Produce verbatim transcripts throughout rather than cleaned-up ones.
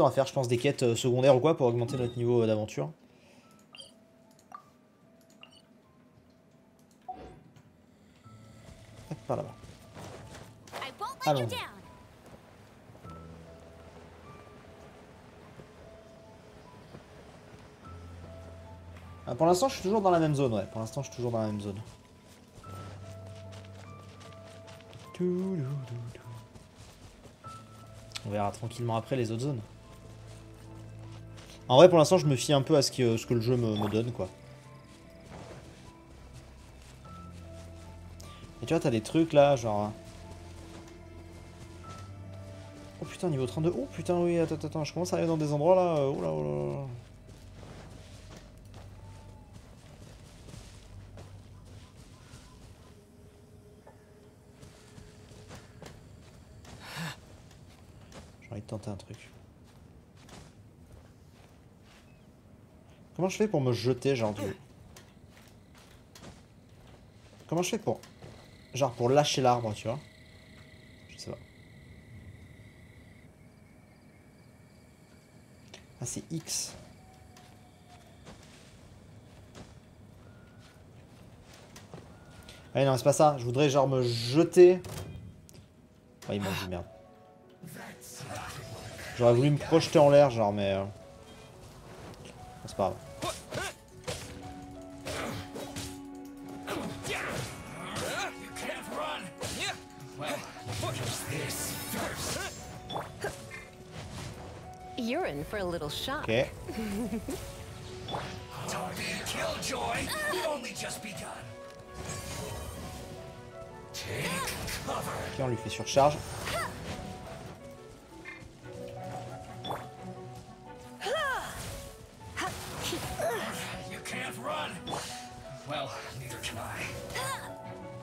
plutôt à faire, je pense, des quêtes secondaires ou quoi pour augmenter notre niveau d'aventure. Par là-bas. Allons. Ah, pour l'instant, je suis toujours dans la même zone, ouais. Pour l'instant, je suis toujours dans la même zone. On verra tranquillement après les autres zones. En vrai, pour l'instant, je me fie un peu à ce que, ce que le jeu me, me donne, quoi. Et tu vois, t'as des trucs là, genre... Oh putain, niveau trente-deux. Oh putain, oui, attends, attends, je commence à arriver dans des endroits là. Oh là, oh là, oh là. J'ai envie de tenter un truc. Comment je fais pour me jeter, genre de... Comment je fais pour... Genre pour lâcher l'arbre, tu vois. Je sais pas. Ah, c'est X. Ah non, c'est pas ça. Je voudrais genre me jeter. Oh, il m'a dit merde. J'aurais voulu me projeter en l'air, genre, mais... Euh... C'est pas grave. Ok. Ok, on lui fait surcharge.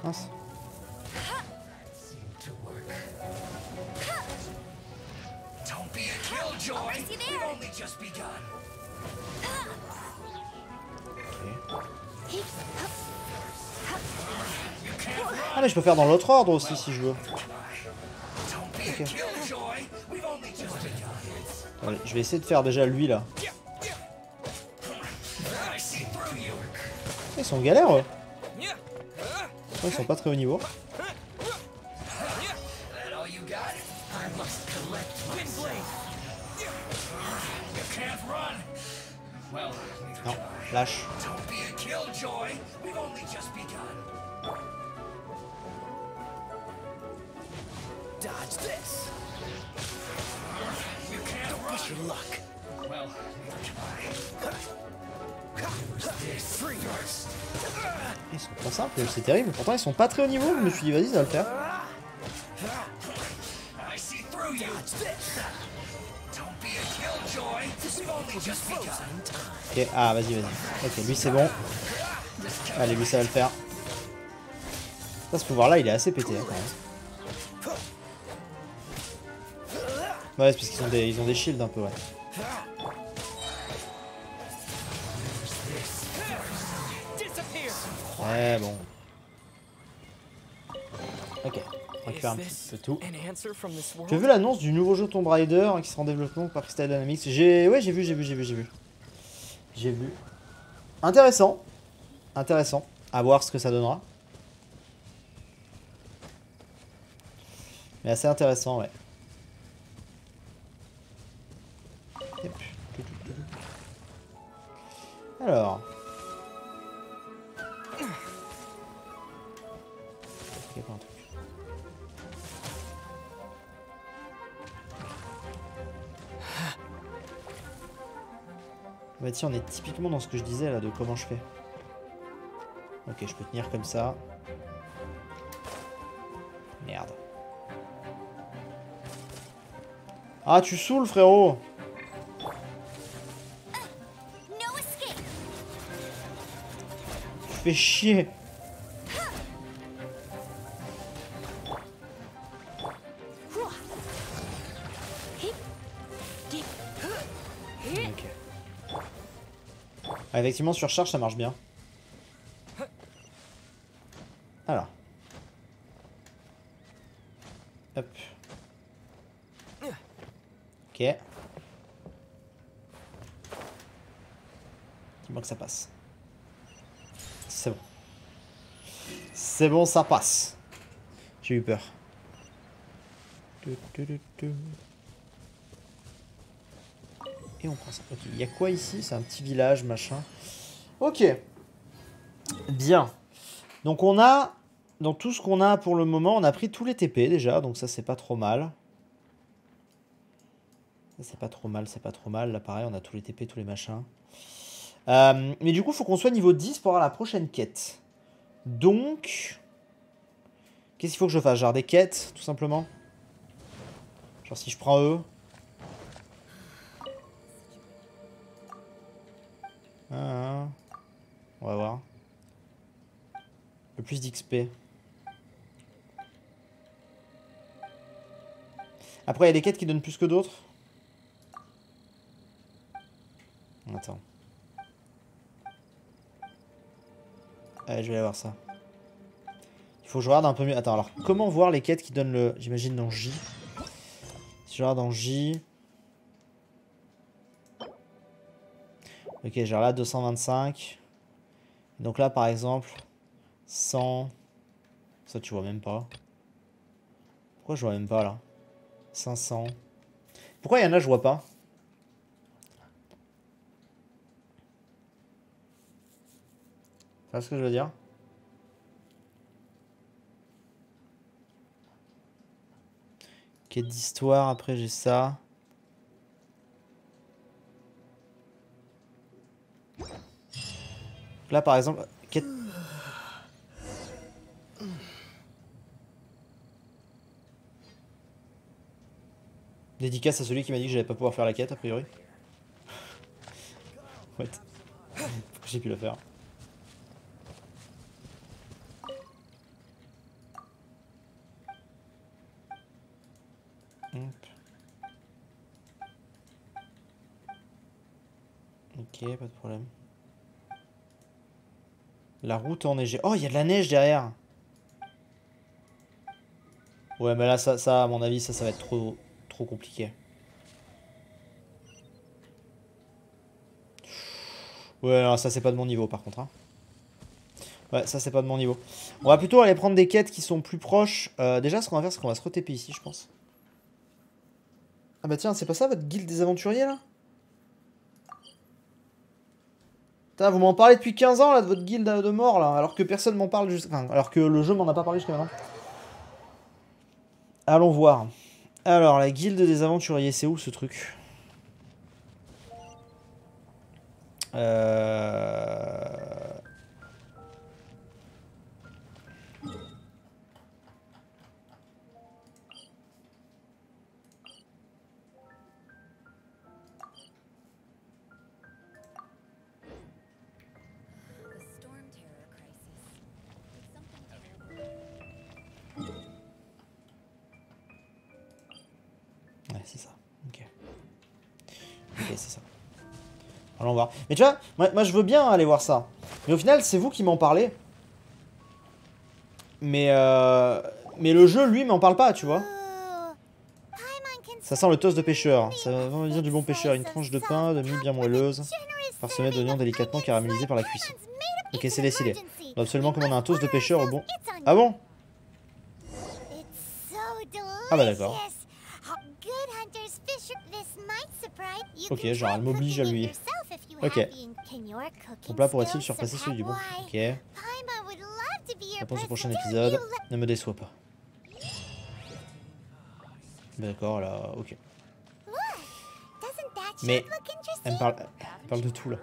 Mince. Ah mais je peux faire dans l'autre ordre aussi si je veux. Okay. Allez, je vais essayer de faire déjà lui là. Ils sont galères eux. Ils sont pas très haut niveau. Non, lâche. Ils sont pas simples, c'est terrible. Pourtant, ils sont pas très haut niveau. Je me suis dit, vas-y, ça va le faire. Ok, ah, vas-y, vas-y. Ok, lui, c'est bon. Allez, lui, ça va le faire. Ça, ce pouvoir-là, il est assez pété, quand même. Ouais, c'est parce qu'ils ont des, ils ont des shields un peu, ouais. Ouais, bon. Ok, on récupère un petit peu tout. J'ai vu l'annonce du nouveau jeu Tomb Raider hein, qui sera en développement par Crystal Dynamics. J'ai... Ouais, j'ai vu, j'ai vu, j'ai vu, j'ai vu. J'ai vu. Intéressant. Intéressant. À voir ce que ça donnera. Mais assez intéressant, ouais. Yep. Alors... Bah tiens, on est typiquement dans ce que je disais là de comment je fais. Ok, je peux tenir comme ça. Merde. Ah, tu saoules, frérot. Tu fais chier. Ah, effectivement, surcharge, ça marche bien. Alors. Hop. Ok. Dis-moi que ça passe. C'est bon. C'est bon, ça passe. J'ai eu peur. Et on prend ça. Ok, il y a quoi ici? C'est un petit village, machin. Ok. Bien. Donc on a... Dans tout ce qu'on a pour le moment, on a pris tous les T P déjà. Donc ça, c'est pas trop mal. C'est pas trop mal, c'est pas trop mal. Là, pareil, on a tous les T P, tous les machins. Euh, mais du coup, il faut qu'on soit niveau dix pour avoir la prochaine quête. Donc... Qu'est-ce qu'il faut que je fasse? Genre des quêtes, tout simplement. Genre si je prends eux... Ah, on va voir. Le plus d'X P. Après, il y a des quêtes qui donnent plus que d'autres. Attends. Allez, je vais aller voir ça. Il faut que je regarde un peu mieux. Attends, alors, comment voir les quêtes qui donnent le... J'imagine dans J. Si je regarde dans J... Ok, genre là, deux cent vingt-cinq. Donc là, par exemple, cent. Ça, tu vois même pas. Pourquoi je vois même pas, là? Cinq cents. Pourquoi il y en a, je vois pas? Tu vois ce que je veux dire? Quête d'histoire, après j'ai ça. Là par exemple, quête... Dédicace à celui qui m'a dit que j'allais pas pouvoir faire la quête a priori. What? Pourquoi j'ai pu le faire? Ok, pas de problème. La route enneigée. Oh, il y a de la neige derrière. Ouais, mais là, ça, ça à mon avis, ça, ça va être trop, trop compliqué. Ouais, alors ça, c'est pas de mon niveau, par contre. Hein. Ouais, ça, c'est pas de mon niveau. On va plutôt aller prendre des quêtes qui sont plus proches. Euh, déjà, ce qu'on va faire, c'est qu'on va se re-T P ici, je pense. Ah bah tiens, c'est pas ça, votre guilde des aventuriers, là? Putain, vous m'en parlez depuis quinze ans là de votre guilde de mort là, alors que personne m'en parle jusqu'à... Enfin, alors que le jeu m'en a pas parlé jusqu'à maintenant. Allons voir. Alors, la guilde des aventuriers, c'est où ce truc? Euh... Allons voir. Mais tu vois, moi, moi je veux bien aller voir ça. Mais au final, c'est vous qui m'en parlez. Mais euh, mais le jeu, lui, m'en parle pas, tu vois. Ça sent le toast de pêcheur. Ça va bien du bon pêcheur. Une tranche de pain, de mie bien moelleuse, parsemée d'oignons délicatement caramélisés par la cuisson. Ok, c'est décidé. On doit absolument commander un toast de pêcheur au bon... Ah bon? Ah bah d'accord. Ok, genre elle m'oblige à lui. Ok. Ton plat pourrait-il surpasser celui du bon? Ok. Réponse au prochain épisode. Ne me déçois pas. D'accord, là, ok. Mais elle me parle, elle me parle de tout là.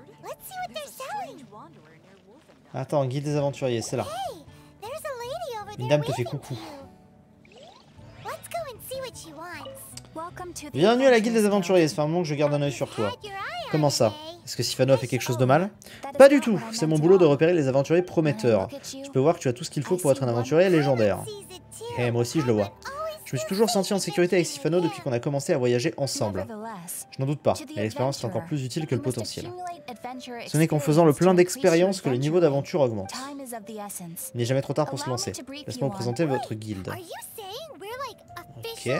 Attends, guide des aventuriers, c'est là. Une dame te fait coucou. Bienvenue à la guilde des aventuriers, c'est un moment que je garde un œil sur toi. Comment ça? Est-ce que Siphano a fait quelque chose de mal? Pas du tout, c'est mon boulot de repérer les aventuriers prometteurs. Je peux voir que tu as tout ce qu'il faut pour être un aventurier légendaire. Et moi aussi je le vois. Je me suis toujours senti en sécurité avec Siphano depuis qu'on a commencé à voyager ensemble. Je n'en doute pas, mais l'expérience est encore plus utile que le potentiel. Ce n'est qu'en faisant le plein d'expérience que le niveau d'aventure augmente. Il n'est jamais trop tard pour se lancer. Laisse-moi vous présenter votre guilde. Ok.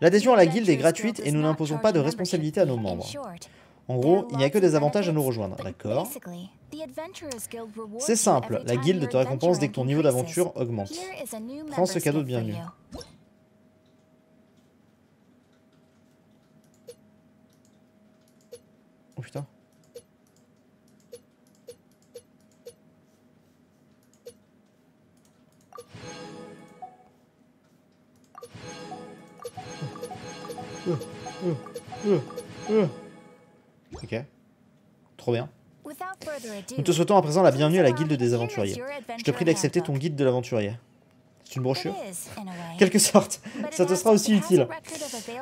L'adhésion à la guilde est gratuite et nous n'imposons pas de responsabilité à nos membres. En gros, il n'y a que des avantages à nous rejoindre, d'accord? C'est simple, la guilde te récompense dès que ton niveau d'aventure augmente. Prends ce cadeau de bienvenue. Oh putain. Oh, oh, oh, oh. Ok, trop bien. Nous te souhaitons à présent la bienvenue à la guilde des aventuriers. Je te prie d'accepter ton guide de l'aventurier. C'est une brochure, quelque sorte. Ça te sera aussi utile.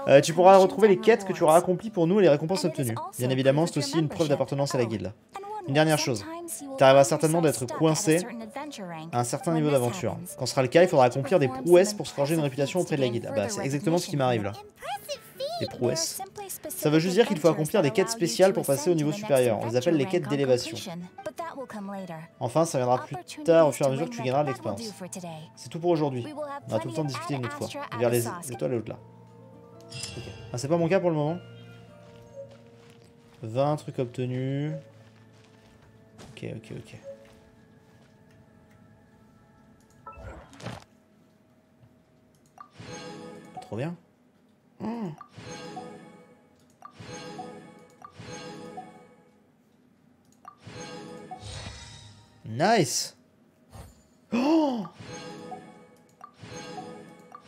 Euh, tu pourras retrouver les quêtes que tu auras accomplies pour nous et les récompenses obtenues. Bien évidemment, c'est aussi une preuve d'appartenance à la guilde. Une dernière chose, tu arriveras certainement d'être coincé à un certain niveau d'aventure. Quand ce sera le cas, il faudra accomplir des prouesses pour se forger une réputation auprès de la guilde. Ah bah, c'est exactement ce qui m'arrive là. Des prouesses. Ça veut juste dire qu'il faut accomplir des quêtes spéciales pour passer au niveau supérieur. On les appelle les quêtes d'élévation. Enfin, ça viendra plus tard au fur et à mesure que tu gagneras de l'expérience. C'est tout pour aujourd'hui. On va tout le temps discuter une autre fois. Vers les étoiles et au-delà. Okay. Ah, c'est pas mon cas pour le moment. vingt trucs obtenus. Ok, ok, ok. Trop bien. Mmh. Nice. Oh,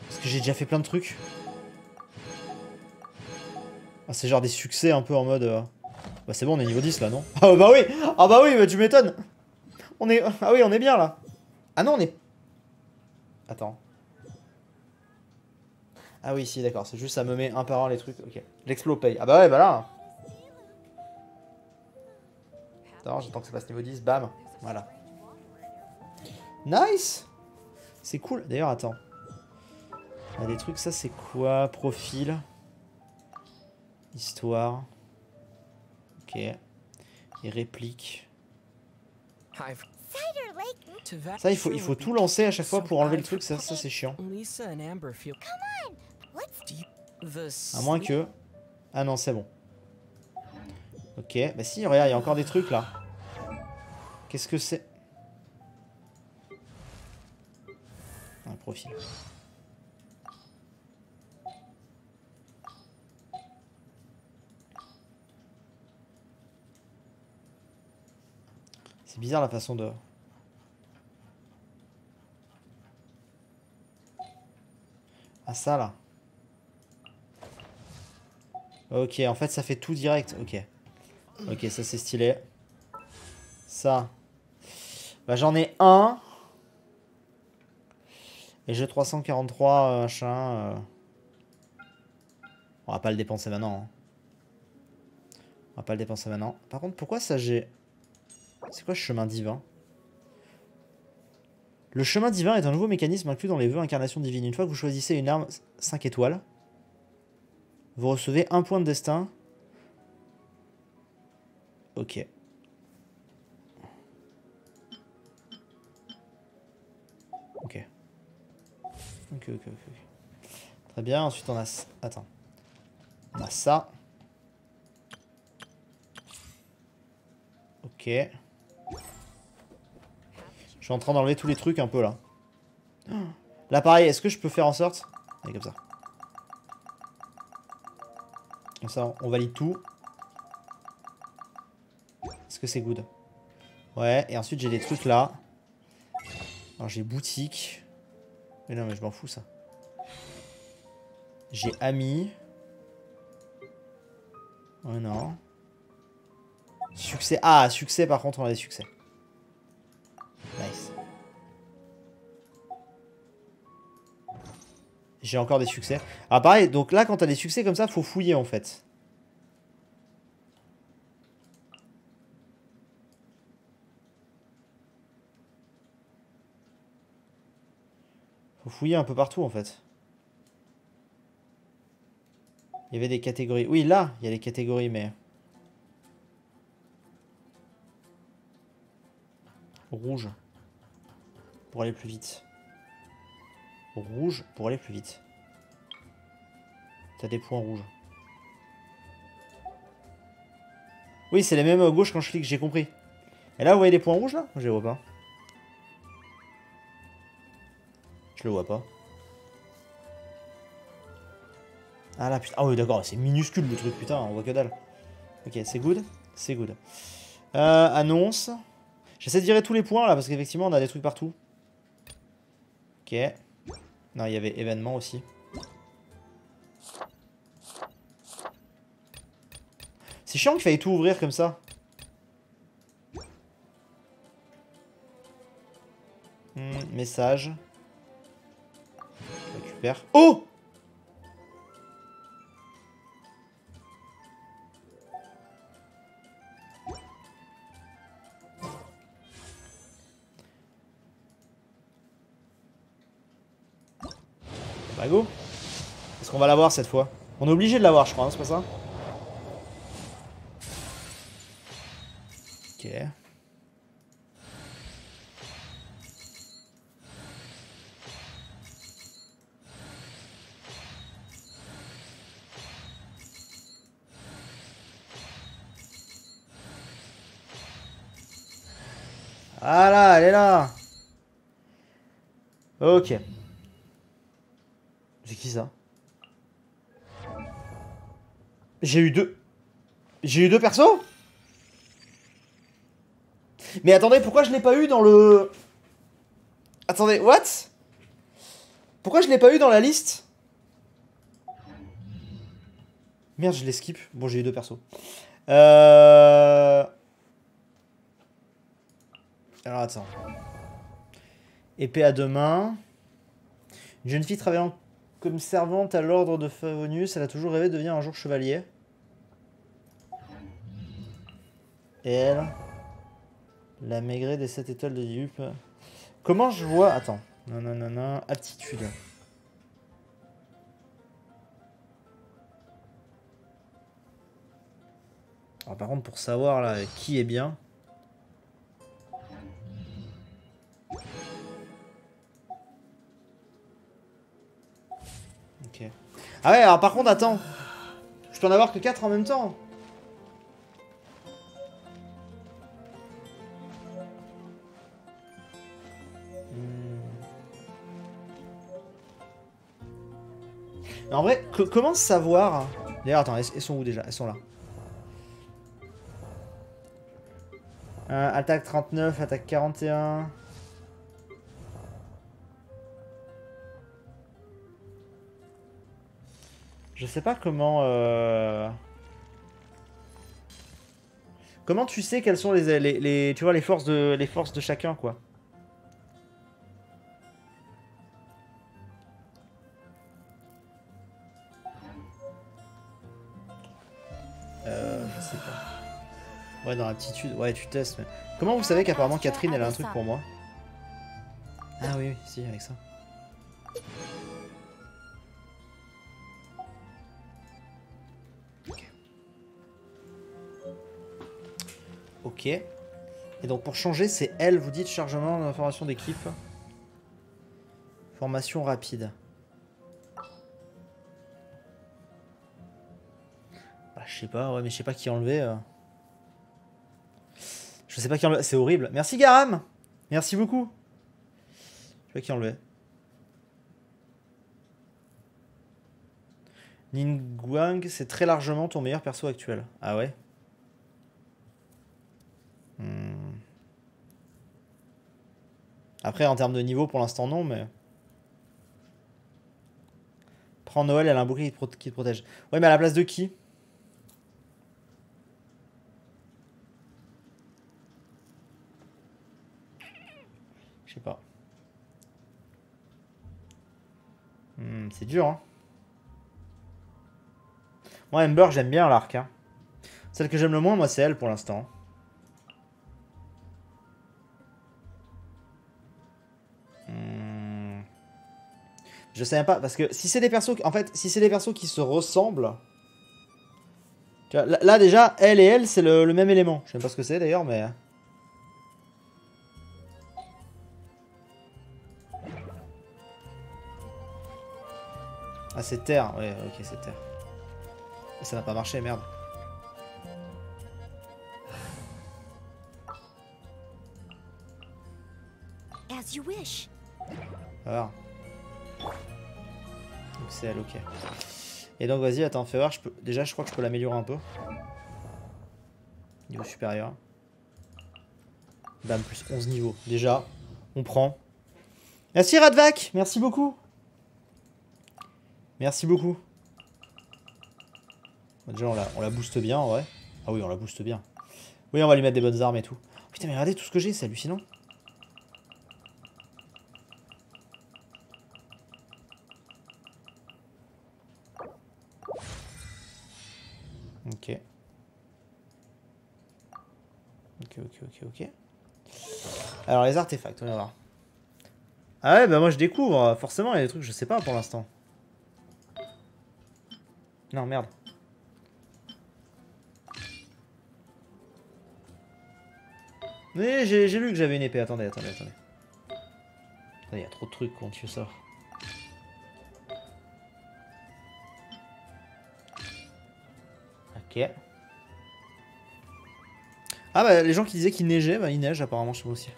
parce que j'ai déjà fait plein de trucs. Ah, c'est genre des succès un peu en mode... Euh... Bah c'est bon, on est niveau dix là, non? Ah bah oui. Ah bah oui, bah tu m'étonnes. On est... Ah oui, on est bien là. Ah non, on est... Attends. Ah oui, si, d'accord, c'est juste ça me met un par un les trucs. Ok. L'explo paye. Ah bah ouais, bah là. Attends, j'attends que ça passe niveau dix. Bam. Voilà. Nice. C'est cool. D'ailleurs, attends. Il y a des trucs, ça c'est quoi? Profil. Histoire. Ok. Et réplique. Ça, il faut, il faut tout lancer à chaque fois pour enlever le truc. Ça, ça c'est chiant. À moins que... Ah non, c'est bon. Ok, bah si, regarde, il y a encore des trucs là. Qu'est-ce que c'est? Un profil. C'est bizarre la façon de... Ah ça là. Ok, en fait ça fait tout direct. Ok. Ok, ça c'est stylé. Ça. Bah j'en ai un. Et j'ai trois cent quarante-trois euh, machin. Euh... On va pas le dépenser maintenant. Hein. On va pas le dépenser maintenant. Par contre, pourquoi ça j'ai... C'est quoi ce chemin divin? Le chemin divin est un nouveau mécanisme inclus dans les vœux incarnation divine. Une fois que vous choisissez une arme cinq étoiles, vous recevez un point de destin. Ok. Ok. Ok, ok, ok. Très bien, ensuite on a... Attends. On a ça. Ok. Je suis en train d'enlever tous les trucs un peu là. Là pareil, est-ce que je peux faire en sorte... Allez, comme ça. Comme ça, on valide tout. Est-ce que c'est good? Ouais, et ensuite j'ai des trucs là. Alors j'ai boutique. Mais non, mais je m'en fous ça. J'ai amis. Oh non. Succès. Ah, succès par contre, on a des succès. Nice. J'ai encore des succès. Ah pareil, donc là quand t'as des succès comme ça, faut fouiller en fait. Faut fouiller un peu partout en fait. Il y avait des catégories. Oui, là, il y a des catégories, mais... Rouge. Pour aller plus vite. Rouge pour aller plus vite. T'as des points rouges. Oui, c'est la même à gauche quand je clique, j'ai compris. Et là, vous voyez les points rouges, là? Je les vois pas. Je le vois pas. Ah là, putain. Ah oui, d'accord, c'est minuscule le truc, putain, on voit que dalle. Ok, c'est good. C'est good. Euh, annonce. J'essaie de virer tous les points, là, parce qu'effectivement, on a des trucs partout. Ok. Non, il y avait événement aussi. C'est chiant qu'il fallait tout ouvrir comme ça. Hmm, message. Je récupère. Oh! Bah go. Est-ce qu'on va l'avoir cette fois? On est obligé de l'avoir, je crois, hein, c'est pas ça? Ok. Ah là, elle est là. Ok. C'est qui ça? J'ai eu deux. J'ai eu deux persos? Mais attendez, pourquoi je l'ai pas eu dans le... Attendez, what? Pourquoi je l'ai pas eu dans la liste? Merde, je les skip. Bon, j'ai eu deux persos. Euh... Alors, attends. Épée à deux mains. Une jeune fille travaillant comme servante à l'ordre de Favonius. Elle a toujours rêvé de devenir un jour chevalier. Et elle... La maigrée des sept étoiles de Liyue. Comment je vois... Attends. Non, non, non, non. Aptitude. Alors, par contre, pour savoir là qui est bien... Ok. Ah ouais, alors par contre, attends. Je peux en avoir que quatre en même temps. En vrai, que, comment savoir... D'ailleurs, attends, elles, elles sont où déjà? Elles sont là. Euh, attaque trente-neuf, attaque quarante et un. Je sais pas comment... Euh... Comment tu sais quelles sont les, les, les, tu vois, les, forces de, les forces de chacun, quoi. Ouais, dans l'aptitude, ouais, tu testes. Mais... Comment vous savez qu'apparemment Catherine elle a un truc pour moi? Ah oui, oui, si, avec ça. Ok. Ok. Et donc pour changer, c'est elle, vous dites chargement d'information d'équipe. Formation rapide. Bah, je sais pas, ouais, mais je sais pas qui enlever. Euh... Je sais pas qui enlevait. C'est horrible. Merci Garam. Merci beaucoup. Je sais pas qui enlevait. Ningguang, c'est très largement ton meilleur perso actuel. Ah ouais. Hmm. Après, en termes de niveau, pour l'instant, non, mais... Prends Noelle, elle a un bouclier qui te, pro qui te protège. Ouais, mais à la place de qui? Je sais pas. Hmm, c'est dur, hein. Moi, Amber, j'aime bien l'arc, hein. Celle que j'aime le moins, moi, c'est elle pour l'instant. Hmm. Je sais même pas, parce que si c'est des persos... En fait, si c'est des persos qui se ressemblent... Tu vois, là, là, déjà, elle et elle, c'est le, le même élément. Je sais même pas ce que c'est, d'ailleurs, mais... Ah, c'est terre, ouais, ok, c'est terre. Ça n'a pas marché, merde. As you wish. Alors. Donc c'est elle, ok. Et donc vas-y, attends, fais voir, je peux... déjà je crois que je peux l'améliorer un peu. Niveau supérieur. Bam, plus onze niveaux. Déjà, on prend. Merci Radvac, merci beaucoup. Merci beaucoup. Déjà on la, on la booste bien en vrai. Ah oui, on la booste bien. Oui, on va lui mettre des bonnes armes et tout. Putain, mais regardez tout ce que j'ai, c'est hallucinant. Ok. Ok, ok, ok, ok. Alors les artefacts, on va voir. Ah ouais, bah moi je découvre, forcément il y a des trucs que je sais pas pour l'instant. Non, merde. Mais j'ai lu que j'avais une épée, attendez, attendez, attendez. Il y a trop de trucs quand tu sors. Ok. Ah bah les gens qui disaient qu'il neigeait, bah il neige apparemment chez moi aussi.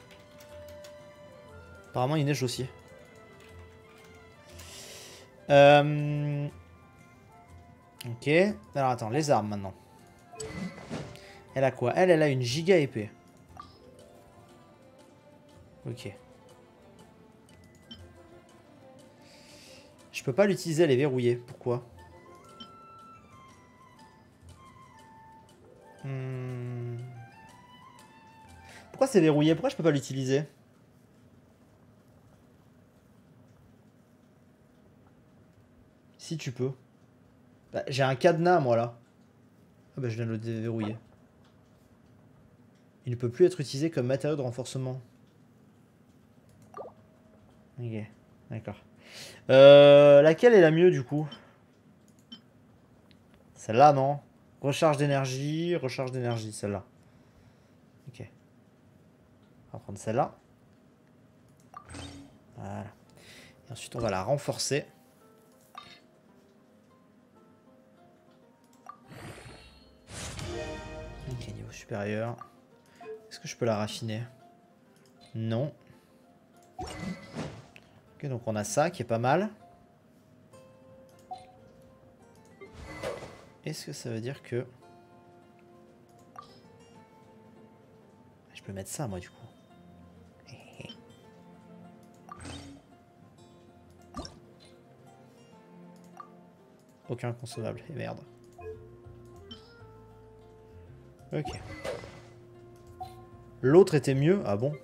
Apparemment il neige aussi. Euh... Ok, alors attends, les armes maintenant. Elle a quoi? Elle, elle a une giga épée. Ok. Je peux pas l'utiliser, elle est verrouillée. Pourquoi? hmm. Pourquoi c'est verrouillé? Pourquoi je peux pas l'utiliser? Si tu peux. Bah, j'ai un cadenas moi là. Ah bah je viens de le déverrouiller. Il ne peut plus être utilisé comme matériau de renforcement. Ok, d'accord. Euh, laquelle est la mieux du coup? Celle-là, non? Recharge d'énergie, recharge d'énergie, celle-là. Ok. On va prendre celle-là. Voilà. Et ensuite, on va la renforcer. Ok, niveau supérieur. Est-ce que je peux la raffiner? Non. Okay, donc on a ça qui est pas mal. Est-ce que ça veut dire que... Je peux mettre ça moi du coup. Aucun consommable, et merde. Ok. L'autre était mieux? Ah bon?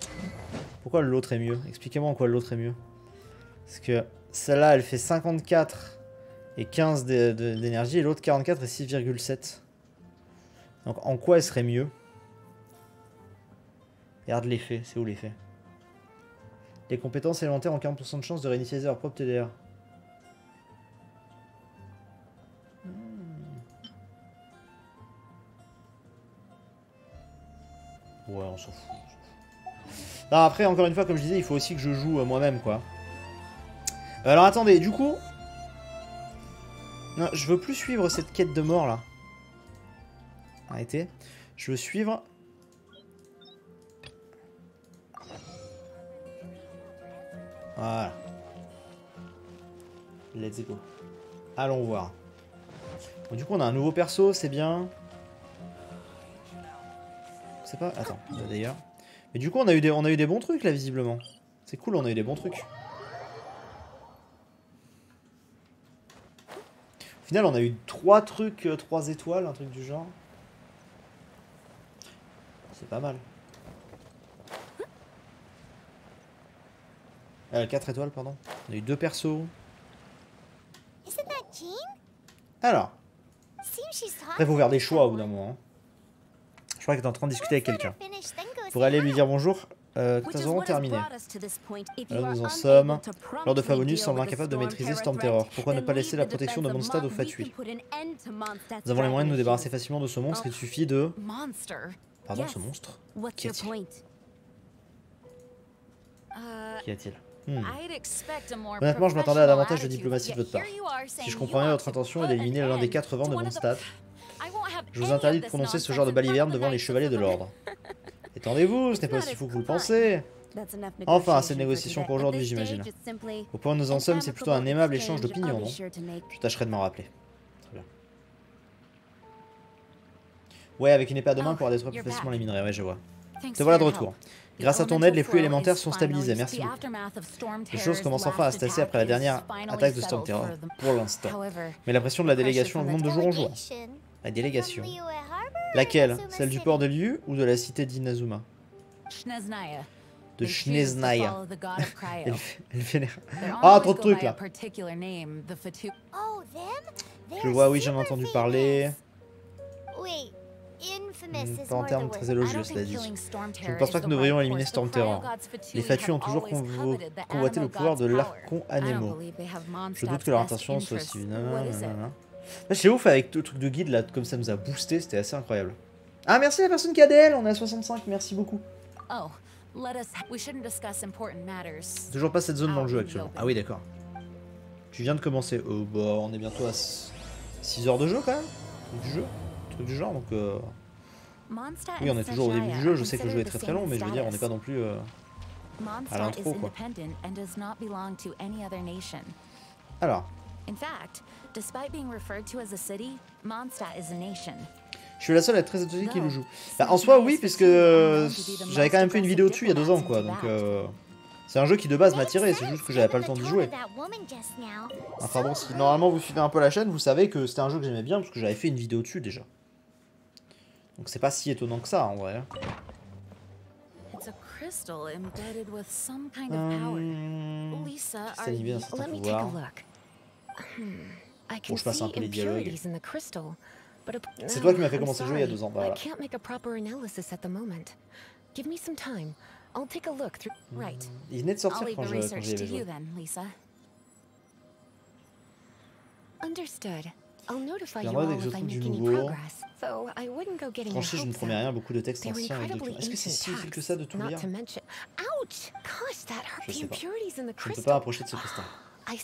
Pourquoi l'autre est mieux? Expliquez-moi en quoi l'autre est mieux. Parce que celle-là, elle fait cinquante-quatre et quinze d'énergie, et l'autre quarante-quatre et six virgule sept. Donc en quoi elle serait mieux? Regarde l'effet, c'est où l'effet? Les compétences élémentaires ont quarante pour cent de chance de réinitialiser leur propre T D R. Hmm. Ouais, on s'en fout. Non, après, encore une fois, comme je disais, il faut aussi que je joue euh, moi-même, quoi. Alors attendez, du coup... Non, je veux plus suivre cette quête de mort là. Arrêtez. Je veux suivre... Voilà. Let's go. Allons voir. Bon, du coup on a un nouveau perso, c'est bien. C'est pas... Attends, d'ailleurs. Mais du coup on a eu des, on a eu des bons trucs là visiblement. C'est cool, on a eu des bons trucs. Au final, on a eu trois trucs, trois étoiles, un truc du genre. C'est pas mal. Euh, quatre étoiles, pardon. On a eu deux persos. Alors. Après, faut faire des choix au bout d'un moment. Hein. Je crois que t'es en train de discuter avec quelqu'un. Pour aller lui dire bonjour. Euh, nous avons terminé. Là nous en sommes. Lors de Favonius semble incapable de maîtriser Storm Terror. Pourquoi ne pas laisser la protection de Mondstadt aux Fatui? Nous avons les moyens de nous débarrasser facilement de ce monstre. Il suffit de... Pardon, ce monstre? Qu'y a-t-il? Qu'y a-t-il? hmm. Honnêtement, je m'attendais à davantage de diplomatie de votre part. Si je comprends bien, votre intention est d'éliminer l'un des quatre vents de Mondstadt. Je vous interdis de prononcer ce genre de baliverne devant les chevaliers de l'ordre. Étendez-vous, ce n'est pas aussi fou que vous le pensez. Enfin, assez de négociations pour aujourd'hui, j'imagine. Au point où nous en sommes, c'est plutôt un aimable échange d'opinions, non? Je tâcherai de m'en rappeler. Très bien. Ouais, avec une épée à deux mains pour détruire plus facilement les minerais, ouais, je vois. Te voilà de retour. Grâce à ton aide, les flux élémentaires sont stabilisés, merci beaucoup. Les choses commencent enfin à se tasser après la dernière attaque de Storm Terror, pour l'instant. Mais la pression de la délégation augmente de jour en jour. La délégation. Laquelle? Celle du port de Liyue ou de la cité d'Inazuma? De Snezhnaya. Elle, elle vénère. Ah, trop de trucs là! Je vois, oui, j'en ai entendu parler. Pas en termes très élogieux, cela dit. Je ne pense pas que nous devrions éliminer Storm Terror. Les Fatus ont toujours convo convoité le pouvoir de l'archon Anemo. Je doute que leur intention soit aussi... C'est ouf avec le truc de guide là, comme ça nous a boosté, c'était assez incroyable. Ah, merci la personne qui a D L, on est à soixante-cinq, merci beaucoup. Toujours pas cette zone dans le jeu actuellement. Ah oui, d'accord. Tu viens de commencer. Oh, bah, on est bientôt à six heures de jeu quand même. Du jeu. Truc du genre, donc... Euh... Oui, on est toujours au début du jeu, je sais que le jeu est très très long, mais je veux dire, on n'est pas non plus euh, à l'intro, quoi. Alors. Je suis la seule à être très étonnée qui le joue. Bah, en soi, oui, puisque j'avais quand même fait une vidéo dessus il y a deux ans, quoi, donc... Euh, c'est un jeu qui de base m'a tiré, c'est juste que j'avais pas le temps d'y jouer. Enfin bon, si normalement vous suivez un peu la chaîne, vous savez que c'était un jeu que j'aimais bien, parce que j'avais fait une vidéo dessus, déjà. Donc c'est pas si étonnant que ça, en vrai. Hum... Lisa, c'est animé d'un certain pouvoir. Bon, je passe un peu les dialogues. C'est toi qui m'as fait commencer le jeu il y a deux ans, bah voilà. Il venait de sortir quand je, quand j'y avais joué. Je viendrai dès que je trouve du nouveau. Franchis, je ne promets rien, beaucoup de textes anciens et de tout. Est-ce que c'est si utile que ça de tout lire? Je ne peux pas approcher de ce cristal. On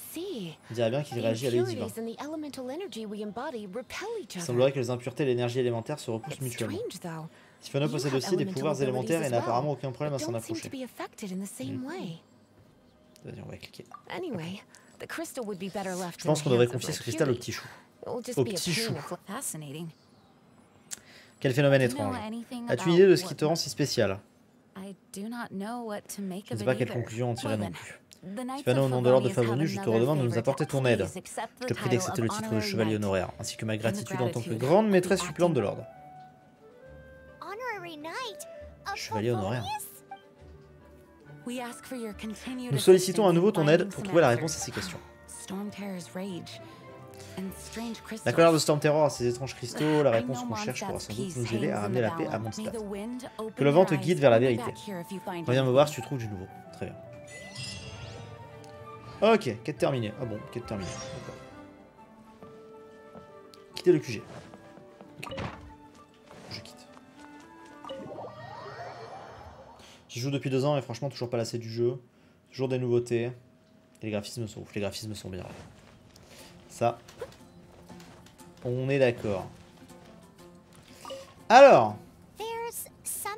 dirait bien qu'il réagit à l'aide divin. Il semblerait que les impuretés et l'énergie élémentaire se repoussent mutuellement. Siphano possède aussi des pouvoirs élémentaires et n'a apparemment aucun problème à s'en approcher. Mmh. Allez, on va cliquer. Okay. Je pense qu'on devrait confier ce cristal au petit chou. Au petit chou. Quel phénomène étrange. As-tu une idée de ce qui te rend si spécial? Je ne sais pas quelle conclusion en tirer non plus. Siphano, au nom de l'ordre de Favonius, je te redemande de nous apporter ton aide. Je te prie d'accepter le titre de chevalier honoraire, ainsi que ma gratitude en tant que grande maîtresse suppléante de l'ordre. Chevalier honoraire. Nous sollicitons à nouveau ton aide pour trouver la réponse à ces questions. La colère de Storm Terror à ces étranges cristaux, la réponse qu'on cherche pourra sans doute nous aider à ramener la paix à Mondstadt. Que le vent te guide vers la vérité. Reviens me voir si tu trouves du nouveau. Très bien. Ok, quête terminée. Ah bon, quête terminée. Quitter le Q G. Okay. Je quitte. J'y joue depuis deux ans et franchement toujours pas lassé du jeu. Toujours des nouveautés. Et les graphismes sont ouf, les graphismes sont bien. Ça, on est d'accord. Alors,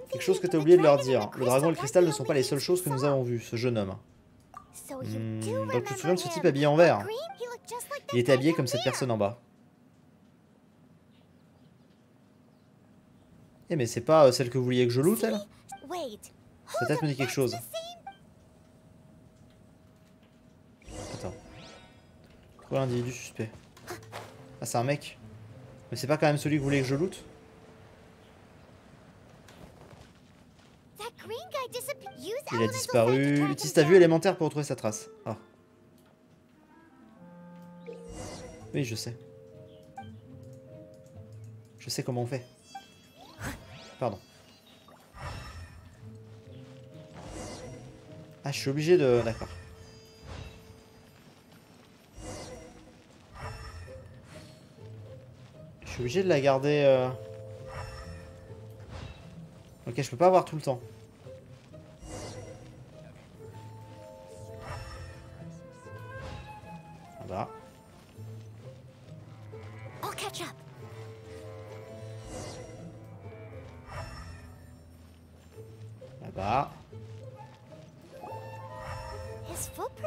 quelque chose que t'as oublié de leur dire. Le dragon et le cristal ne sont pas les seules choses que nous avons vues, ce jeune homme. Hmm, donc tu te souviens de ce type habillé en vert? Il était habillé comme cette personne en bas. Eh mais c'est pas celle que vous vouliez que je loot, elle? Sa tête me dit quelque chose. Attends. Quoi, l'individu suspect? Ah, c'est un mec. Mais c'est pas quand même celui que vous voulez que je loot? Il a disparu. Utilise ta vue élémentaire pour retrouver sa trace. Ah. Oui, je sais. Je sais comment on fait. Pardon. Ah, je suis obligé de... D'accord. Je suis obligé de la garder... Euh... Ok, je peux pas avoir tout le temps. Voilà. Là-bas.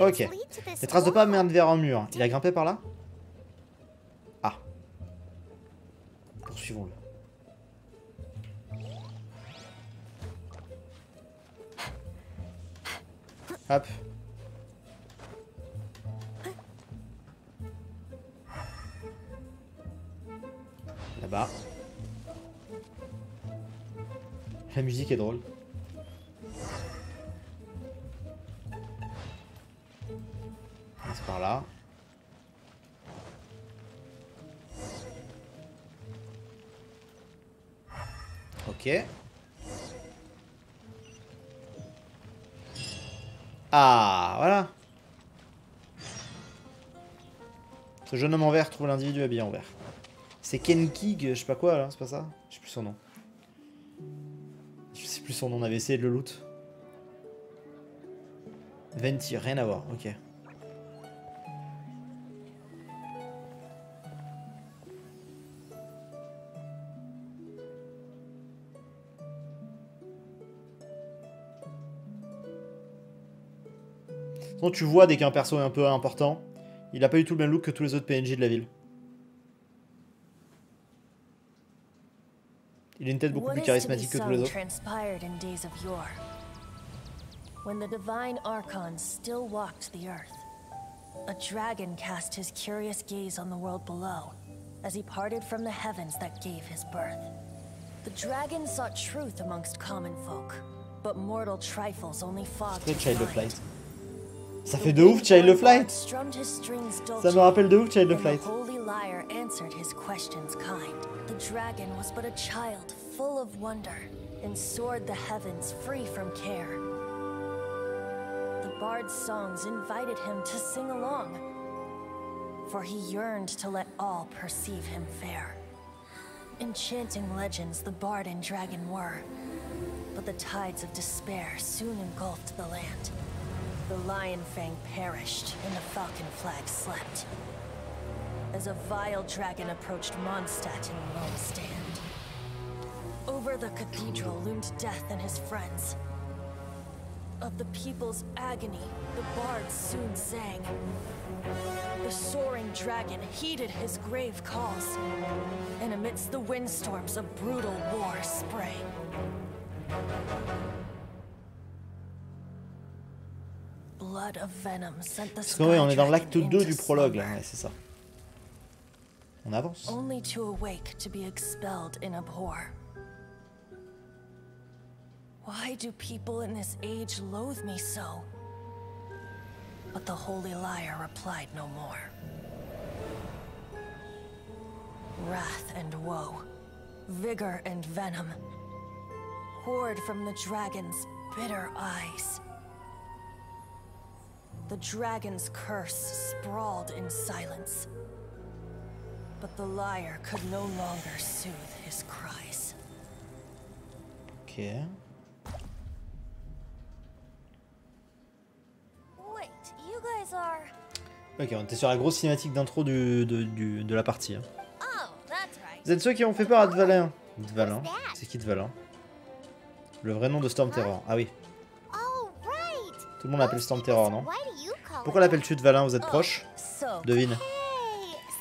Ok. Les traces de pas mènent vers un mur. Il a grimpé par là? Ah. Poursuivons-le. Hop. Là-bas. La musique est drôle. C'est par là. Ok. Ah, voilà. Ce jeune homme en vert trouve l'individu habillé en vert. C'est Kenkig, je sais pas quoi là, c'est pas ça? Je sais plus son nom. Je sais plus son nom, on avait essayé de le loot. Venti, rien à voir, ok. Sinon, tu vois dès qu'un perso est un peu important, il a pas du tout le même look que tous les autres P N J de la ville. Il a une tête beaucoup plus charismatique que tous les autres. When the divine archons still walked the earth, a dragon cast his curious gaze on the world below, as he parted from the heavens that gave his birth. The dragon sought truth amongst common folk, but mortal trifles only fogged the light. Ça fait de ouf Child of Light. Ça me rappelle de ouf Child of Light. The lion fang perished, and the falcon flag slept. As a vile dragon approached Mondstadt in a lone stand. Over the cathedral loomed death and his friends. Of the people's agony, the bards soon sang. The soaring dragon heeded his grave calls, and amidst the windstorms a brutal war sprang. Parce que oui, on est dans l'acte deux du prologue, là, ouais, c'est ça. On avance. Why do people in this age loathe me so? But the holy liar replied no more. Wrath and woe, vigor and venom, poured from the dragon's bitter eyes. The dragon's curse sprawled in silence, but the liar could no longer soothe his cries. Okay. Wait, you guys are... Ok, on était sur la grosse cinématique d'intro du, de, du, de la partie. Hein. Oh, that's right. Vous êtes ceux qui ont fait peur à Dvalin. Dvalin, c'est qui Dvalin? Le vrai nom de Storm Terror, ah oui. Tout le monde l'appelle Storm Terror, non? Pourquoi l'appelles-tu Dvalin? Vous êtes proche? Devine.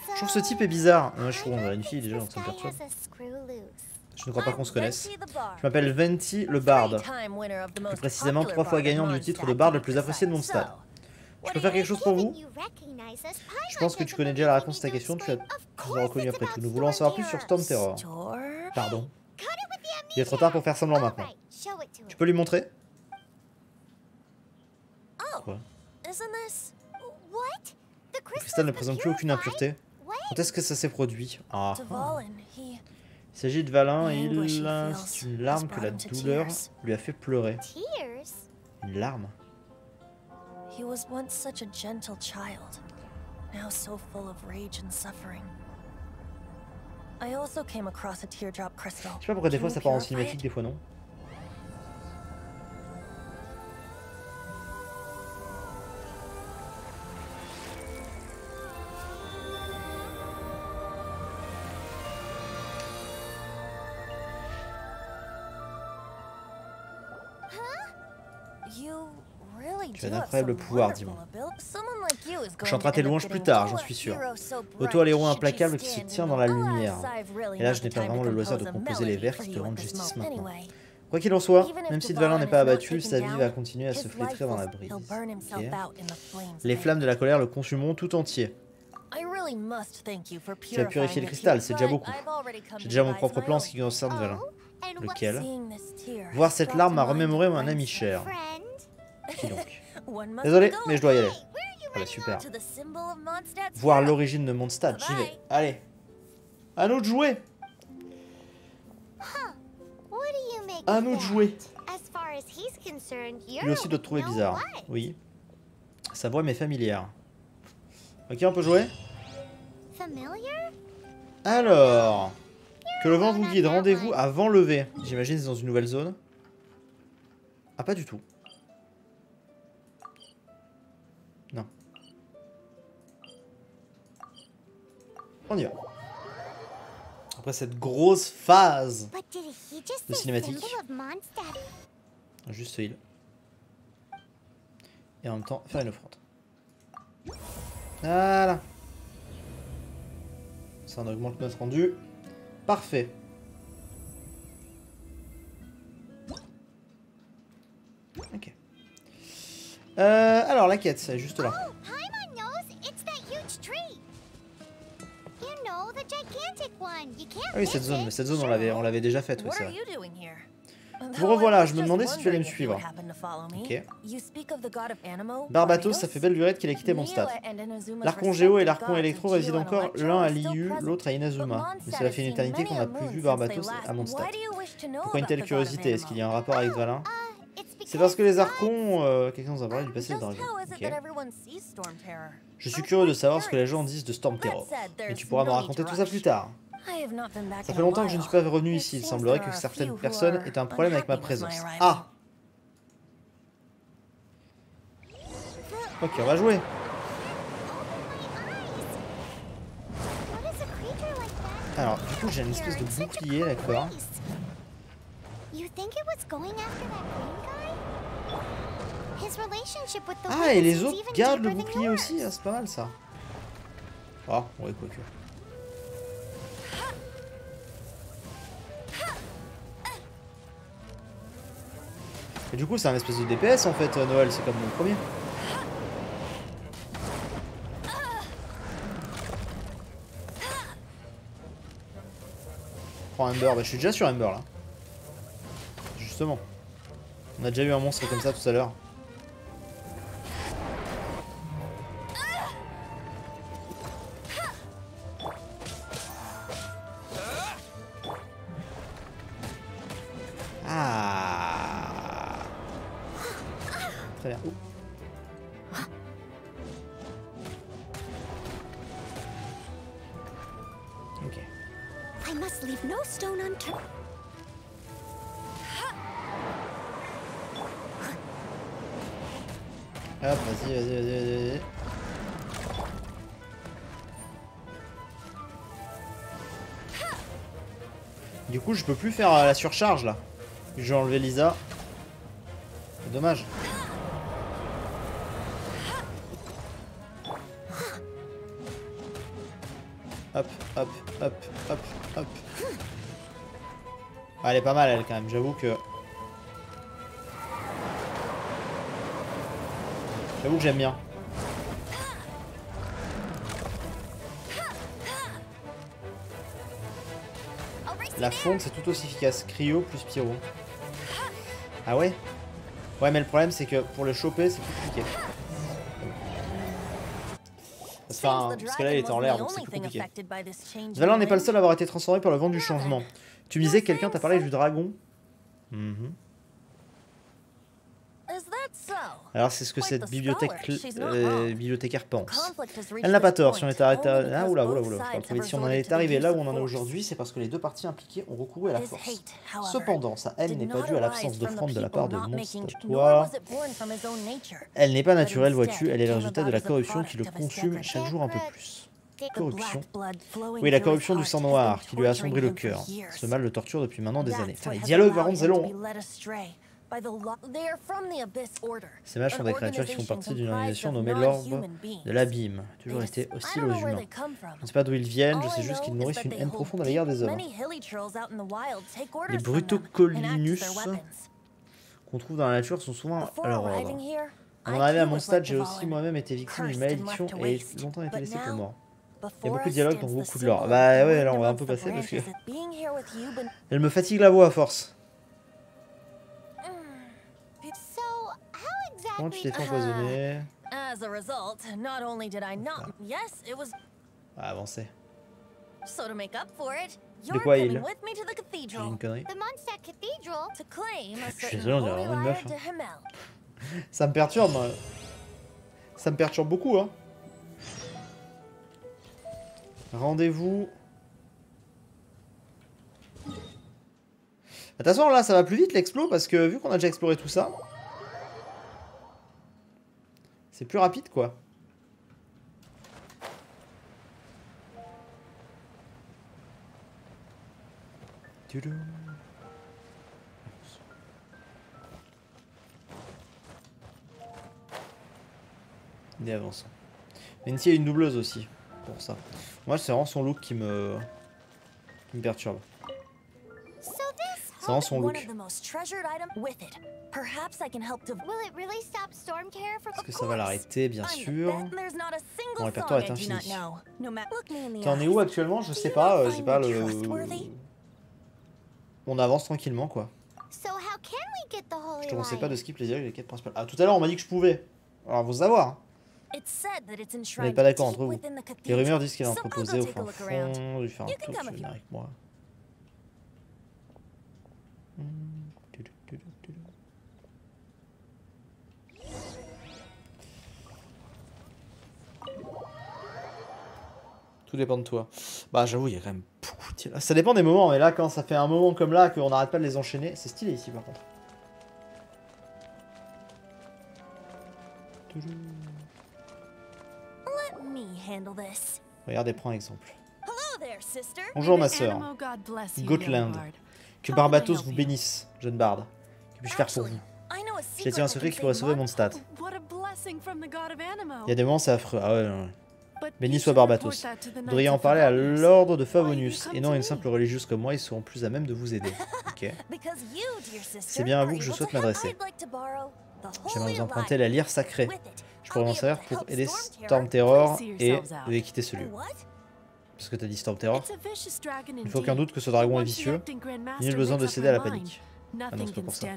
Je trouve que ce type est bizarre. Non, je trouve qu'on a une fille déjà, donc ça me perturbe. Je ne crois pas qu'on se connaisse. Je m'appelle Venti le Barde. Plus précisément, trois fois gagnant du titre de Barde le plus apprécié de mon stade. Je peux faire quelque chose pour vous? Je pense que tu connais déjà la réponse à ta question, tu l'as reconnue après tout. Nous voulons en savoir plus sur Storm Terror. Pardon. Il est trop tard pour faire semblant maintenant. Tu peux lui montrer? Quoi? Le cristal ne présente plus aucune impureté. Quand est-ce que ça s'est produit? Ah. Il s'agit de Dvalin et il... C'est une larme que la douleur lui a fait pleurer. Une larme? Je sais pas pourquoi des fois ça part en cinématique, des fois non. Tu as d'incroyables pouvoirs, dis-moi. On chantera tes louanges plus tard, j'en suis sûr. Otto a les roues implacables qui se tient dans la lumière. Et là, je n'ai pas vraiment le loisir de composer les vers qui te rendent justice maintenant. Quoi qu'il en soit, même si Dvalin n'est pas abattu, sa vie va continuer à se flétrir dans la brise. Okay. Les flammes de la colère le consumeront tout entier. Tu as purifié le cristal, c'est déjà beaucoup. J'ai déjà mon propre plan en ce qui concerne Dvalin. Lequel? Voir cette larme m'a remémoré mon ami cher. Qui donc? Désolé, mais je dois y aller. Voilà, super. Voir l'origine de Mondstadt, j'y vais. Allez, à nous de jouer. À nous de jouer. Lui aussi doit te trouver bizarre. Oui. Sa voix m'est familière. Ok, on peut jouer. Alors... Que le vent vous guide, rendez-vous à vent levé. J'imagine c'est dans une nouvelle zone. Ah, pas du tout. Non. On y va. Après cette grosse phase de cinématique. Juste ce heal. Et en même temps, faire une offrande. Voilà. Ça, on augmente notre rendu. Parfait. Ok. Euh, alors la quête, c'est juste là. Ah oui, cette zone, mais cette zone on l'avait, on l'avait déjà faite, oui, c'est vrai. Vous revoilà, je me demandais si tu allais me suivre. Ok. Barbatos, ça fait belle lurette qu'il a quitté Mondstadt. L'arcon Géo et l'arcon Électro résident encore l'un à Liyue, l'autre à Inazuma. Mais cela fait une éternité qu'on n'a plus vu Barbatos à Mondstadt. Pourquoi une telle curiosité? Est-ce qu'il y a un rapport avec Dvalin? C'est parce que les arcons... Euh, Quelqu'un nous a parlé du passé de Dragon. Okay. Je suis curieux de savoir ce que les gens disent de Storm Terror. Mais tu pourras me raconter tout ça plus tard. Ça fait longtemps que je ne suis pas revenu ici. Il semblerait que certaines personnes aient un problème avec ma présence. Ah! Ok, on va jouer. Alors, du coup, j'ai une espèce de bouclier, d'accord. Ah, et les autres gardent le bouclier aussi, ah, c'est pas mal ça. Ah, ouais, quoi que. Et du coup, c'est un espèce de D P S en fait, Noël, c'est comme mon premier. Je prends Amber, bah, je suis déjà sur Amber là. Justement. On a déjà eu un monstre comme ça tout à l'heure. Hop, vas-y, vas-y, vas-y, vas-y. Du coup, je peux plus faire la surcharge là. Je vais enlever Lisa. C'est dommage. Hop, hop, hop, hop, hop. Ah, elle est pas mal, elle quand même. J'avoue que. J'avoue que j'aime bien. La fonte c'est tout aussi efficace. Cryo plus pyro. Ah ouais? Ouais mais le problème c'est que pour le choper c'est plus compliqué. Enfin, parce que là il était en l'air donc c'est plus compliqué. Dvalin n'est pas le seul à avoir été transformé par le vent du changement. Tu me disais que quelqu'un t'a parlé du dragon. Mm-hmm. Alors c'est ce que cette bibliothèque euh, bibliothécaire pense. Elle n'a pas tort, si on est arrêté... Ah, oula, oula, oula, je parle trop vite. Si on en est arrivé là où on en est aujourd'hui, c'est parce que les deux parties impliquées ont recouru à la force. Cependant, sa haine n'est pas due à l'absence d'offrande de la part de Mondstadt. Elle n'est pas naturelle, vois-tu, elle est le résultat de la corruption qui le consume chaque jour un peu plus. Corruption. Oui, la corruption du sang noir, qui lui a assombri le cœur. Ce mal le torture depuis maintenant des années. Enfin, les dialogues, par contre, c'est long. Ces mages sont des créatures qui font partie d'une organisation nommée l'Orbe de l'Abîme, toujours restés hostiles aux humains. Je ne sais pas d'où ils viennent, je sais juste qu'ils nourrissent une haine profonde à l'égard des hommes. Les brutocolinus qu'on trouve dans la nature sont souvent à leur ordre. Avant d'arriver à Mondstadt, j'ai aussi moi-même été victime d'une malédiction et longtemps été laissé pour mort. Il y a beaucoup de dialogues dans beaucoup de lore. Bah ouais, là on va un peu passer parce que... Elle me fatigue la voix à force. Comment tu t'es fait empoisonner? Ah, avancez. De quoi il? J'ai une connerie. Je suis désolé, on dirait vraiment une meuf. Hein. Ça me perturbe. Hein. Ça me perturbe beaucoup. Hein. Rendez-vous. De toute façon, là, ça va plus vite l'explo parce que vu qu'on a déjà exploré tout ça. C'est plus rapide quoi. Des avançons. Venti est une doubleuse aussi pour ça. Moi c'est vraiment son look qui me qui me perturbe. C'est vraiment son look. Est-ce que ça va l'arrêter? Bien sûr. Mon répertoire est infini. T'en es où actuellement? Je sais pas. Euh, j'ai pas le... On avance tranquillement quoi. Je te conseille pas de skip les dialogues et les quêtes principales. Ah, tout à l'heure on m'a dit que je pouvais. Alors vous savoir. On n'est pas d'accord entre vous. Les rumeurs disent qu'elle est proposée au fond du fer. Tu viens avec moi. Hmm. Tout dépend de toi. Bah j'avoue, il y a quand même beaucoup de dialogues. Ça dépend des moments, mais là quand ça fait un moment comme là qu'on n'arrête pas de les enchaîner, c'est stylé ici par contre. Regardez, prends un exemple. Bonjour ma soeur. Gotland. Que Barbatos vous bénisse, jeune barde. Que puis-je faire pour vous? J'ai tiré un secret qui pourrait sauver Mondstadt. Il y a des moments, c'est affreux. Ah ouais, ouais, ouais. Béni soit Barbatos. Vous devriez en parler à l'ordre de Favonius, et non à une simple religieuse comme moi, ils seront plus à même de vous aider. Ok. C'est bien à vous que je souhaite m'adresser. J'aimerais vous emprunter la lyre sacrée. Je pourrais m'en servir pour aider Storm Terror et de quitter ce lieu. Parce que t'as dit Storm Terror. Il ne faut aucun doute que ce dragon est vicieux. Nul besoin de céder à la panique. Ah non, c'est pas pour ça.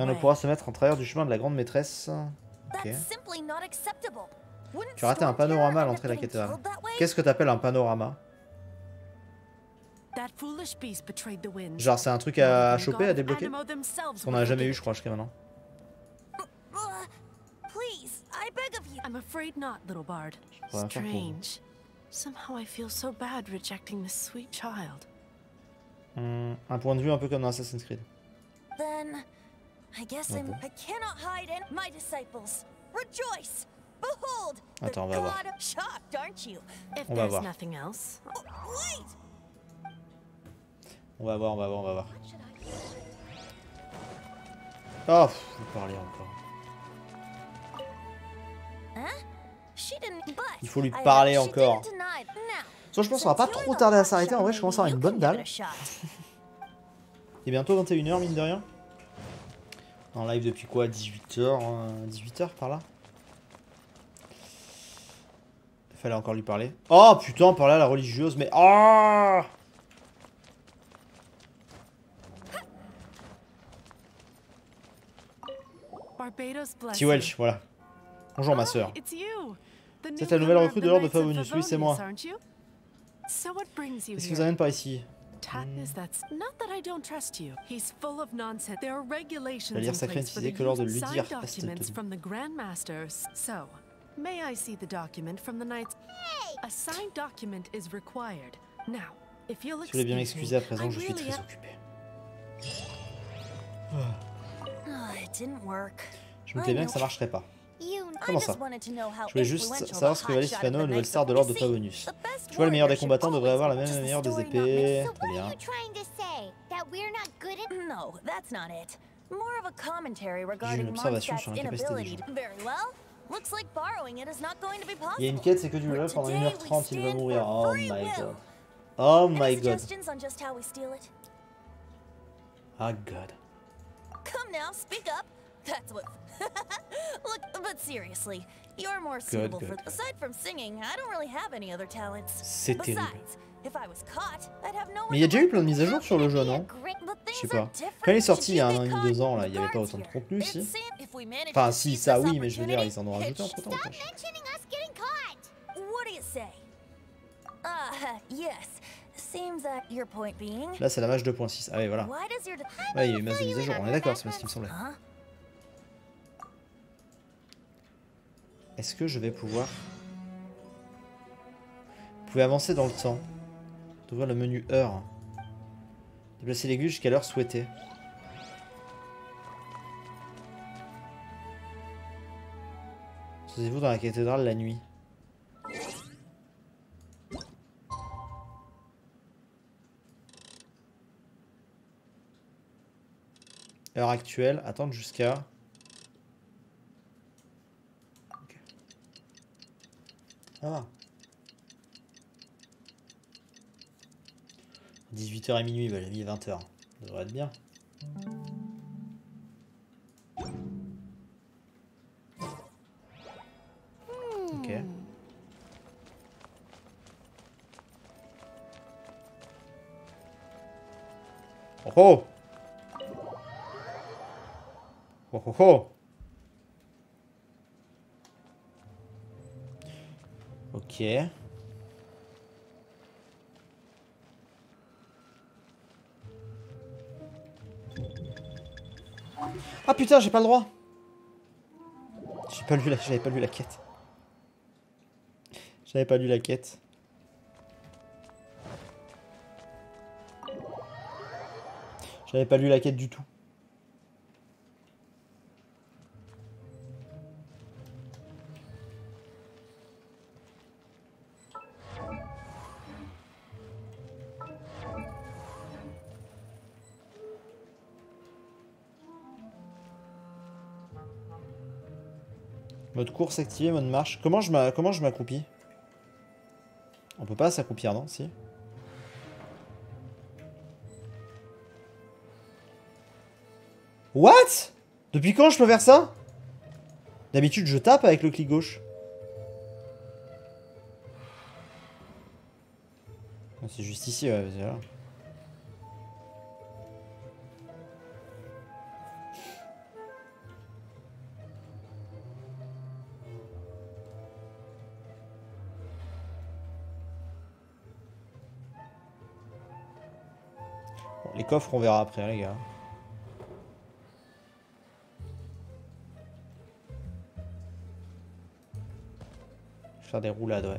On ne pourra se mettre en travers du chemin de la grande maîtresse. Ok. Tu as raté un panorama à l'entrée de la cathédrale. Qu'est-ce que t'appelles un panorama? Genre c'est un truc à choper, à débloquer? Parce qu'on n'a jamais eu je crois jusqu'à maintenant. Hum, un point de vue un peu comme dans Assassin's Creed. Attends, on va voir. On va voir. On va voir, on va voir, on va voir. Oh, vous parlez encore. Il faut lui parler encore. Soit je pense qu'on va pas trop tarder à s'arrêter. En vrai, je commence à avoir une bonne dalle. Il est bientôt vingt et une heures, mine de rien. En live depuis quoi, dix-huit heures, dix-huit heures par là. Fallait encore lui parler. Oh putain, par là la religieuse, mais oh. Petit Welsh, voilà. Bonjour ma soeur. C'est la nouvelle recrue de l'ordre de Favonius. Oui, c'est moi. Qu'est-ce qui vous amène par ici? La lyre sacrée n'utilisait que l'ordre de Ludir Tasteton. May I see the document from the night? A signed document is required. Now, if you'll excuse me, I'm really occupé. It didn't work. Je me disais bien que ça marcherait pas. Comment ça? Je voulais juste savoir ce que valait Siphano, la nouvelle star de l'ordre de Favonius. Tu vois, le meilleur des combattants devrait avoir la même meilleure des épées. Très bien. More of a commentary regarding Mondstadt's inability. Very well. Looks like borrowing it is not going to be possible. Il y a une quête, c'est que du level pendant une heure trente, il va mourir. Oh my god. Oh my god. Oh god. Come now, speak up. That's what. Look, but seriously, you're more suitable for. Aside from singing, I don't really have any other talents. C'est terrible. Mais il y a déjà eu plein de mises à jour sur le jeu, non? Je sais pas. Quand il est sorti il y a un an et deux ans, là, il n'y avait pas autant de contenu, si. Enfin, si, ça oui, mais je veux dire, ils en ont rajouté entre temps. Là, c'est la match deux point six. Ah oui, voilà. Ouais, il y a eu masse de mises à jour, on est d'accord, c'est ce qui me semblait. Est-ce que je vais pouvoir... Vous pouvez avancer dans le temps. D'ouvrir le menu heure. Déplacer l'aiguille jusqu'à l'heure souhaitée. Posez-vous dans la cathédrale la nuit. Heure actuelle, attendre jusqu'à... Okay. Ah. dix-huit heures à minuit, bah, j'ai mis vingt heures. Ça devrait être bien. Ok. Oh oh! Oh oh oh! Ok. Ah putain, j'ai pas le droit. J'ai pas lu la... J'avais pas lu la quête. J'avais pas lu la quête. J'avais pas lu la quête du tout. Mode course activé, mode marche. Comment je m'accroupis? On peut pas s'accroupir, non? Si. What? Depuis quand je peux faire ça? D'habitude, je tape avec le clic gauche. C'est juste ici, ouais, vas-y là. Les coffres, on verra après, les gars. Je vais faire des roulades, ouais.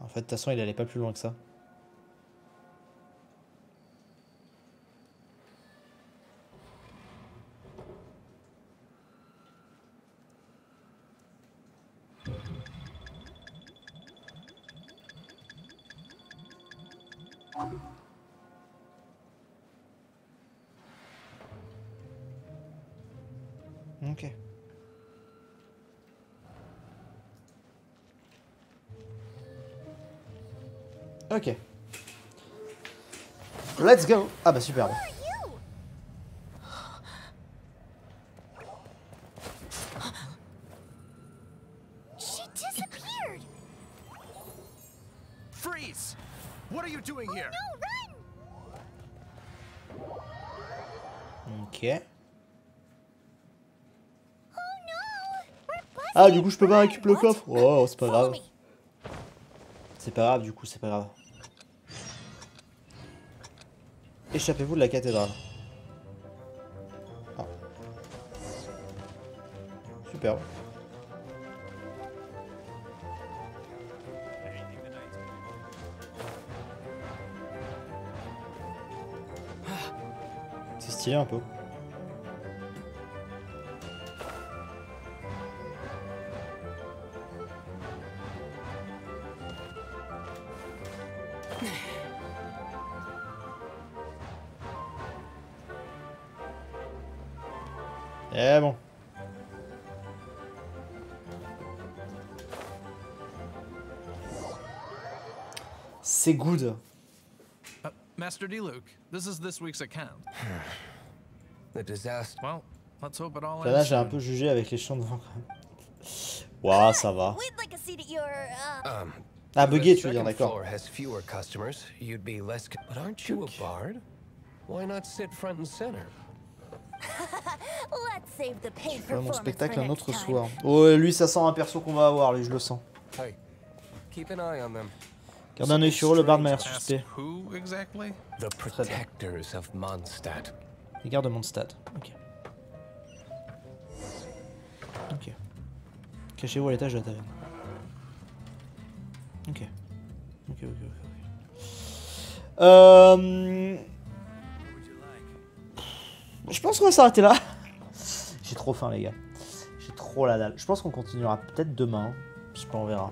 En fait, de toute façon, il allait pas plus loin que ça. Ok. Ok. Let's go. Ah bah super. She disappeared. Freeze. What are you doing here? No, run. Ok. Ah du coup je peux pas récupérer le coffre. Oh c'est pas grave. C'est pas grave du coup c'est pas grave. Échappez-vous de la cathédrale. Ah. Super. stylé un peu. Eh bon. C'est good. Uh, Master D-Luke, this is this week's account. The disaster. Well, let's hope it all ends. Là, j'ai un peu jugé avec les champs devant quand même. Waouh, ça va. Ah, bugué, tu veux dire, d'accord. Has fewer customers. You'd be less. But aren't you a bard? Why not sit front and center? Je mon spectacle un autre soir. Oh, lui, ça sent un perso qu'on va avoir, lui, je le sens. Garde un œil sur eux, le bard m'a l'air suspect. Les gardes de Mondstadt. Ok. Ok. Cachez-vous à l'étage de la taverne. Ok. Ok, ok, ok. okay. Euh... Je pense qu'on va s'arrêter là. J'ai trop faim, les gars. J'ai trop la dalle. Je pense qu'on continuera peut-être demain. Je sais pas, on verra.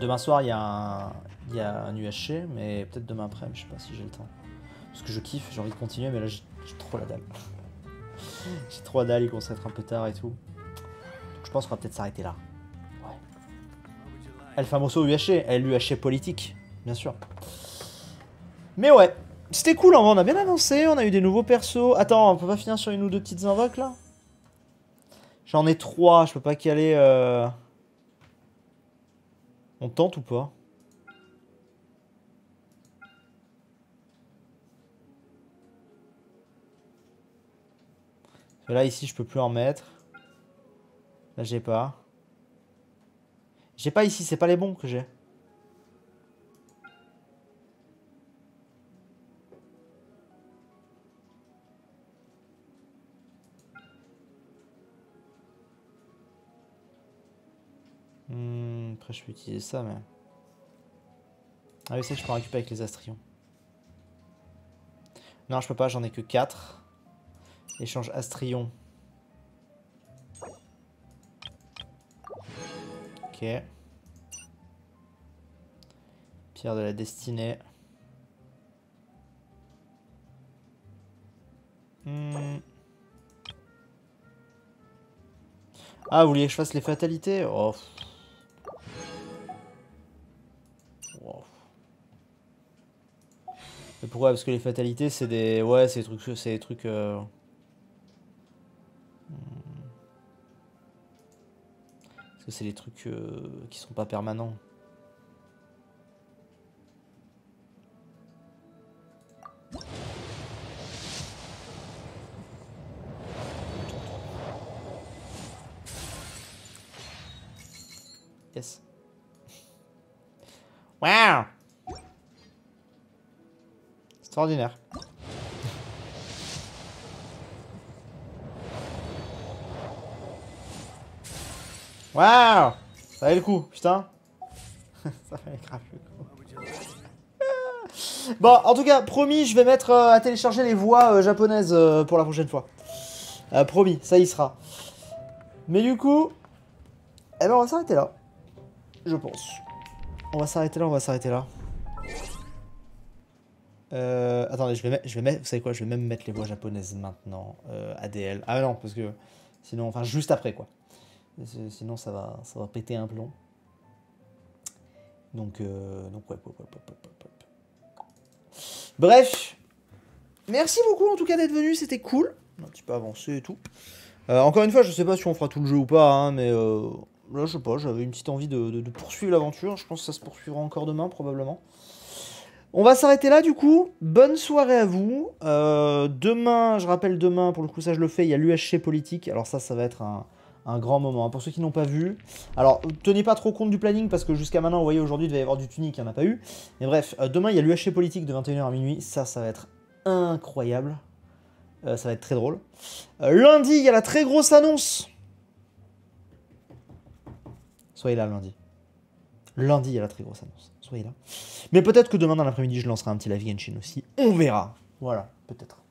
Demain soir, il y a un, il y a un U H C, mais peut-être demain après. Mais je sais pas si j'ai le temps. Parce que je kiffe, j'ai envie de continuer, mais là, j'ai trop la dalle. J'ai trop la dalle, il commence à être un peu tard et tout. Donc, je pense qu'on va peut-être s'arrêter là. Ouais. Elle fait un morceau U H C. Elle U H C politique, bien sûr. Mais ouais. C'était cool, en vrai, on a bien avancé, on a eu des nouveaux persos. Attends, on peut pas finir sur une ou deux petites invoques, là? J'en ai trois, je peux pas caler... Euh... On tente ou pas? Là, ici, je peux plus en mettre. Là, j'ai pas. J'ai pas ici, c'est pas les bons que j'ai. Hmm, après je peux utiliser ça, mais... Ah oui, ça je peux récupérer avec les astrions. Non, je peux pas, j'en ai que quatre. Échange astrion. Ok. Pierre de la destinée. Hmm. Ah, vous vouliez que je fasse les fatalités? Oh... Et pourquoi? Parce que les fatalités, c'est des... Ouais, c'est des trucs... C'est des trucs... Euh... Parce que c'est des trucs euh... qui sont pas permanents. Yes. Wow! Extraordinaire. Waouh, ça valait le coup, putain. Ça valait grave le coup. Bon, en tout cas, promis, je vais mettre euh, à télécharger les voix euh, japonaises euh, pour la prochaine fois. Euh, promis, ça y sera. Mais du coup, eh ben on va s'arrêter là. Je pense. On va s'arrêter là, on va s'arrêter là. Euh, attendez, je vais, mettre, je vais mettre, vous savez quoi, je vais même mettre les voix japonaises maintenant, euh, A D L, ah non, parce que sinon, enfin juste après quoi, sinon ça va, ça va péter un plomb, donc, euh, donc ouais, ouais, ouais, ouais, ouais, ouais. Bref, merci beaucoup en tout cas d'être venu, c'était cool, un petit peu avancé et tout, euh, encore une fois, je sais pas si on fera tout le jeu ou pas, hein, mais euh, là je sais pas, j'avais une petite envie de, de, de poursuivre l'aventure, je pense que ça se poursuivra encore demain probablement. On va s'arrêter là du coup, bonne soirée à vous, euh, demain, je rappelle demain, pour le coup ça je le fais, il y a l'U H C politique, alors ça ça va être un, un grand moment, hein, pour ceux qui n'ont pas vu, alors tenez pas trop compte du planning parce que jusqu'à maintenant vous voyez aujourd'hui il devait y avoir du tunique, il n'y en a pas eu, mais bref, euh, demain il y a l'U H C politique de vingt et une heures à minuit, ça ça va être incroyable, euh, ça va être très drôle, euh, lundi il y a la très grosse annonce, soyez là lundi, lundi il y a la très grosse annonce. Là. Mais peut-être que demain dans l'après-midi je lancerai un petit live Genshin aussi. On verra. Voilà, peut-être.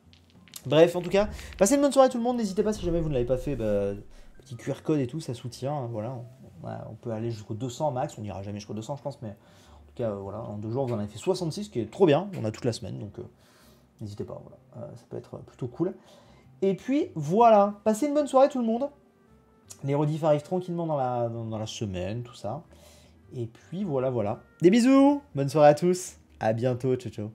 Bref, en tout cas, passez une bonne soirée tout le monde. N'hésitez pas, si jamais vous ne l'avez pas fait, bah, petit Q R code et tout, ça soutient. Hein, voilà, on, on peut aller jusqu'au deux cents max. On n'ira jamais jusqu'au deux cents, je pense, mais en tout cas, euh, voilà, en deux jours, vous en avez fait soixante-six, ce qui est trop bien. On a toute la semaine, donc euh, n'hésitez pas. Voilà, euh, ça peut être plutôt cool. Et puis, voilà. Passez une bonne soirée tout le monde. Les rediffs arrivent tranquillement dans la, dans, dans la semaine, tout ça. Et puis, voilà, voilà. Des bisous. Bonne soirée à tous. À bientôt. Ciao, ciao.